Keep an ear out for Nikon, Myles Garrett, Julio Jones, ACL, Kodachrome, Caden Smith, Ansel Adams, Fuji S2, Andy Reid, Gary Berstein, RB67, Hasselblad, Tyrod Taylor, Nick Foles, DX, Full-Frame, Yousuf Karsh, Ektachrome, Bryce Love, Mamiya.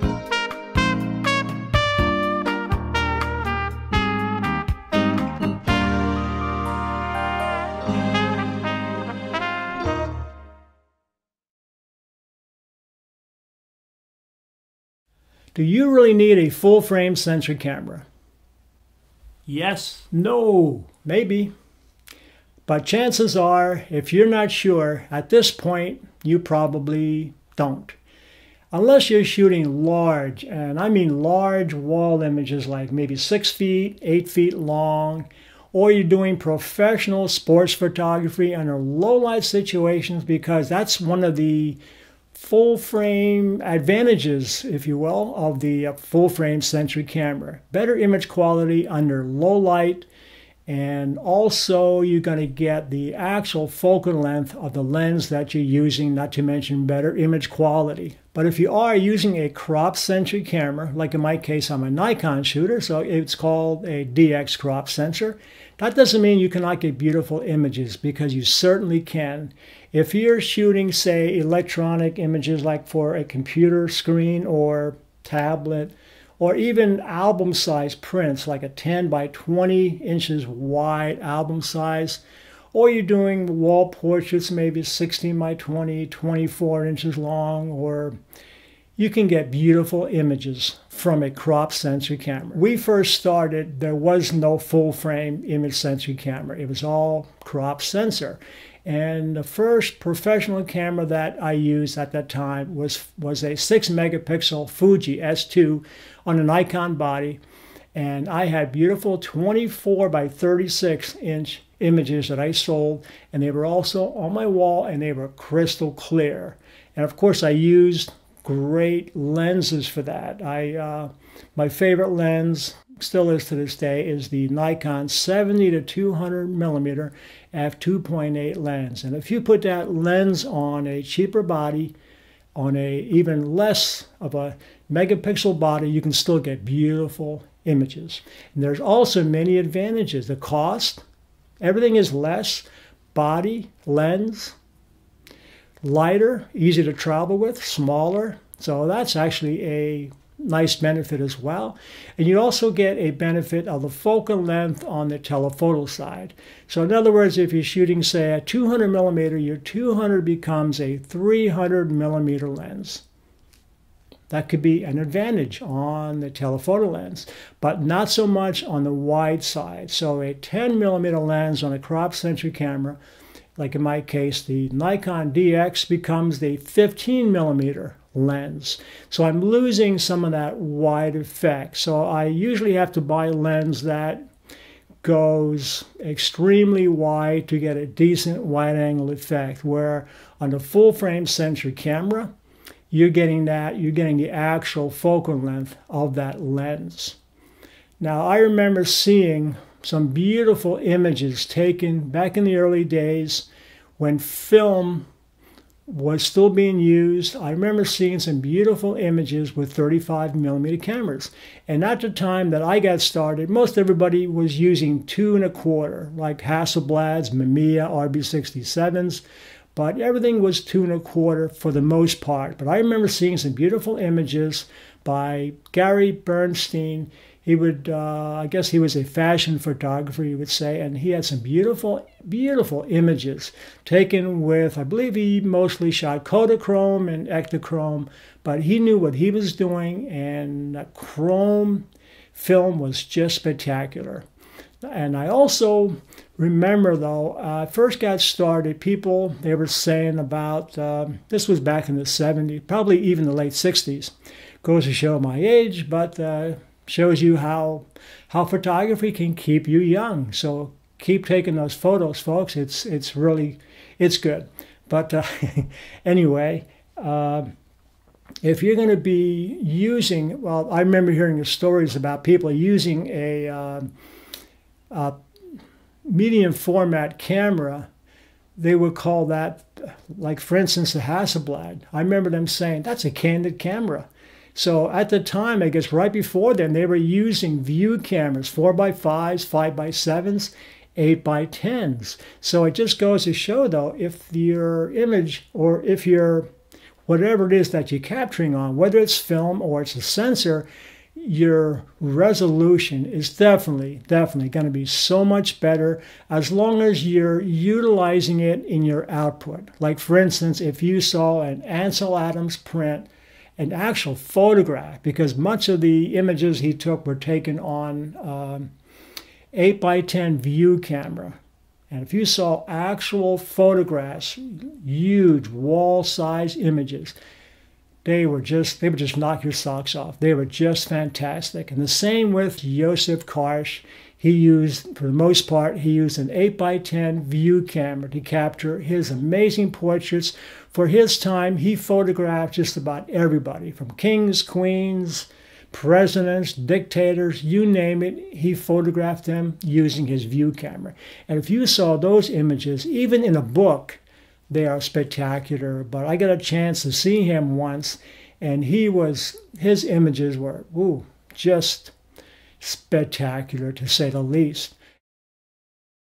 Do you really need a full-frame sensor camera? Yes, no, maybe. But chances are, if you're not sure, at this point, you probably don't. Unless you're shooting large, and I mean large wall images like maybe 6 feet, 8 feet long, or you're doing professional sports photography under low-light situations, because that's one of the full-frame advantages, if you will, of the full-frame sensor camera. Better image quality under low light, and also you're going to get the actual focal length of the lens that you're using, not to mention better image quality. But if you are using a crop sensor camera, like in my case I'm a Nikon shooter, so it's called a DX crop sensor, that doesn't mean you cannot get beautiful images, because you certainly can. If you're shooting, say, electronic images like for a computer screen or tablet, or even album size prints like a 10 by 20 inches wide album size, or you're doing wall portraits maybe 16 by 20, 24 inches long, or you can get beautiful images from a crop sensor camera. We first started, there was no full frame image sensor camera. It was all crop sensor. And the first professional camera that I used at that time was a 6-megapixel Fuji S2 on a Nikon body. And I had beautiful 24 by 36 inch images that I sold. And they were also on my wall, and they were crystal clear. And of course I used great lenses for that. My favorite lens, still is to this day, is the Nikon 70-200mm f2.8 lens. And if you put that lens on a cheaper body, on a even less of a megapixel body, you can still get beautiful images. And there's also many advantages. The cost, everything is less, body, lens, lighter, easy to travel with, smaller. So that's actually a nice benefit as well. And you also get a benefit of the focal length on the telephoto side. So in other words, if you're shooting, say, a 200mm, your 200 becomes a 300mm lens. That could be an advantage on the telephoto lens, but not so much on the wide side. So a 10mm lens on a crop sensor camera, like in my case, the Nikon DX, becomes the 15mm lens. So I'm losing some of that wide effect. So I usually have to buy a lens that goes extremely wide to get a decent wide angle effect, where on the full frame sensor camera, you're getting the actual focal length of that lens. Now, I remember seeing some beautiful images taken back in the early days when film was still being used. I remember seeing some beautiful images with 35mm cameras. And at the time that I got started, most everybody was using 2.25, like Hasselblads, Mamiya, RB67s, but everything was 2.25 for the most part. But I remember seeing some beautiful images by Gary Berstein. He would, I guess he was a fashion photographer, you would say, and he had some beautiful, beautiful images taken with, I believe he mostly shot Kodachrome and Ektachrome, but he knew what he was doing, and the chrome film was just spectacular. And I also remember, though, I first got started, people, they were saying about, this was back in the 70s, probably even the late 60s. Goes to show my age, but shows you how photography can keep you young. So keep taking those photos, folks. It's really good. But anyway, if you're going to be using, well, I remember hearing the stories about people using a medium format camera. They would call that, like, for instance, the Hasselblad. I remember them saying that's a candid camera. So at the time, I guess right before then, they were using view cameras, 4x5s, 5x7s, 8x10s. So it just goes to show, though, if your image or if your whatever it is that you're capturing on, whether it's film or it's a sensor, your resolution is definitely going to be so much better as long as you're utilizing it in your output. Like, for instance, if you saw an Ansel Adams print, an actual photograph, because much of the images he took were taken on 8x10 view camera. And if you saw actual photographs, huge wall-size images, they would just knock your socks off. They were just fantastic. And the same with Yousuf Karsh. He used, for the most part, he used an 8x10 view camera to capture his amazing portraits. For his time, he photographed just about everybody, from kings, queens, presidents, dictators, you name it. He photographed them using his view camera. And if you saw those images, even in a book, they are spectacular. But I got a chance to see him once, and his images were just spectacular, to say the least.